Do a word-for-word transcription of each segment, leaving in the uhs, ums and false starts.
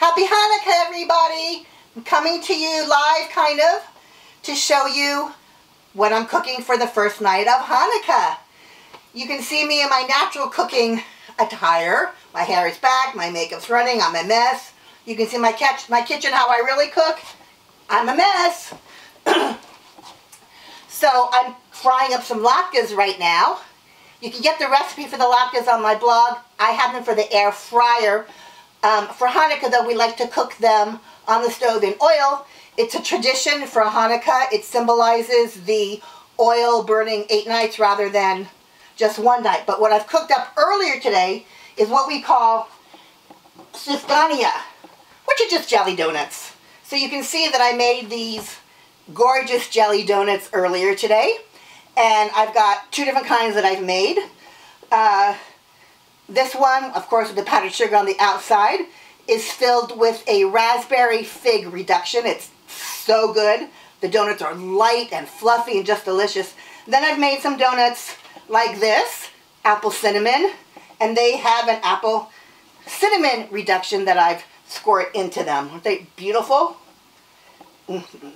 Happy Hanukkah, everybody! I'm coming to you live, kind of, to show you what I'm cooking for the first night of Hanukkah. You can see me in my natural cooking attire. My hair is back, my makeup's running, I'm a mess. You can see my, catch, my kitchen, how I really cook. I'm a mess. So I'm frying up some latkes right now. You can get the recipe for the latkes on my blog. I have them for the air fryer. Um, for Hanukkah, though, we like to cook them on the stove in oil. It's a tradition for Hanukkah. It symbolizes the oil burning eight nights rather than just one night. But what I've cooked up earlier today is what we call Sufganiyah, which are just jelly donuts. So you can see that I made these gorgeous jelly donuts earlier today. And I've got two different kinds that I've made. Uh, This one, of course, with the powdered sugar on the outside, is filled with a raspberry fig reduction. It's so good. The donuts are light and fluffy and just delicious. Then I've made some donuts like this, apple cinnamon, and they have an apple cinnamon reduction that I've squirt into them. Aren't they beautiful? Mm-hmm.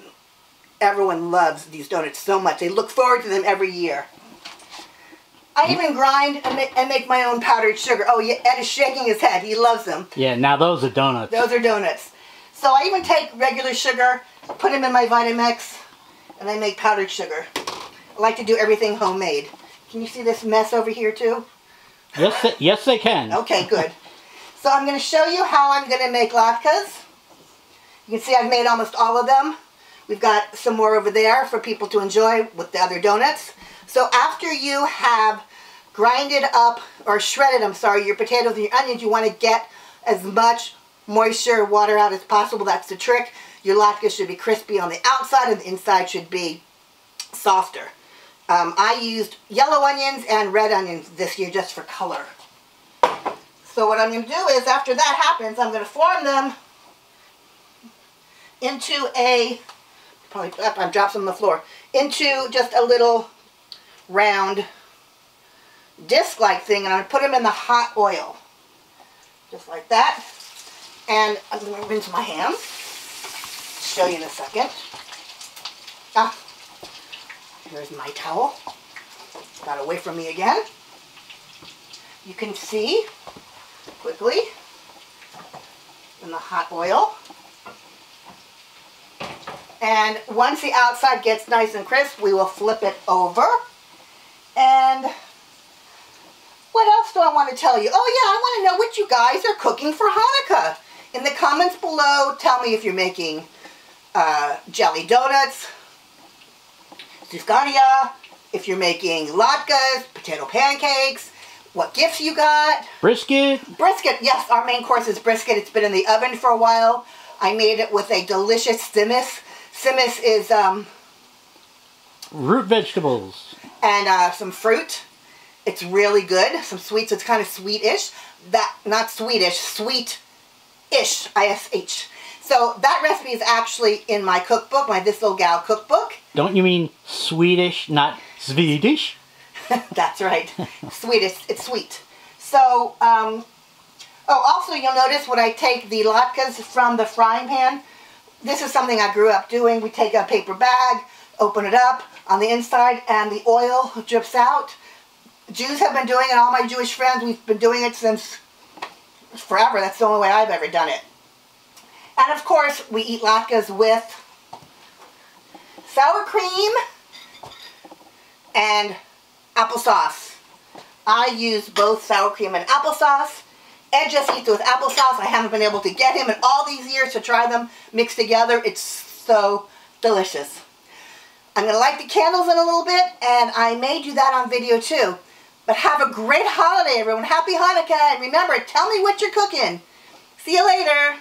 Everyone loves these donuts so much. They look forward to them every year. I even grind and make my own powdered sugar. Oh, yeah, Ed is shaking his head. He loves them. Yeah, now those are donuts. Those are donuts. So I even take regular sugar, put them in my Vitamix, and I make powdered sugar. I like to do everything homemade. Can you see this mess over here, too? Yes, they, yes, they can. Okay, good. So I'm going to show you how I'm going to make latkes. You can see I've made almost all of them. We've got some more over there for people to enjoy with the other donuts. So after you have grinded up, or shredded, I'm sorry, your potatoes and your onions, you want to get as much moisture, water out as possible. That's the trick. Your latkes should be crispy on the outside and the inside should be softer. Um, I used yellow onions and red onions this year just for color. So what I'm going to do is after that happens, I'm going to form them into a, probably, I've dropped them on the floor, into just a little round disc-like thing, and I'm going to put them in the hot oil just like that. And I'm going to rinse my hands. Show you in a second. Ah, here's my towel. Got away from me again. You can see quickly in the hot oil. And once the outside gets nice and crisp, we will flip it over. And what else do I want to tell you? Oh yeah, I want to know what you guys are cooking for Hanukkah. In the comments below, tell me if you're making uh, jelly donuts, sufganiyah, if you're making latkes, potato pancakes, what gifts you got. Brisket. Brisket, yes, our main course is brisket. It's been in the oven for a while. I made it with a delicious simmis. Simmis is um, root vegetables. And uh, some fruit. It's really good. Some sweets. It's kind of sweetish. That not Swedish, sweet-ish. I S H. So that recipe is actually in my cookbook, my This Little Gal cookbook. Don't you mean Swedish, not Swedish? That's right. Swedish. It's sweet. So, um, oh, also you'll notice when I take the latkes from the frying pan, this is something I grew up doing. We take a paper bag, open it up on the inside, and the oil drips out. Jews have been doing it. All my Jewish friends, we've been doing it since forever. That's the only way I've ever done it. And of course, we eat latkes with sour cream and applesauce. I use both sour cream and applesauce. Ed just eats it with applesauce. I haven't been able to get him in all these years to try them mixed together. It's so delicious. I'm going to light the candles in a little bit, and I made you that on video too. But have a great holiday, everyone. Happy Hanukkah, and remember, tell me what you're cooking. See you later.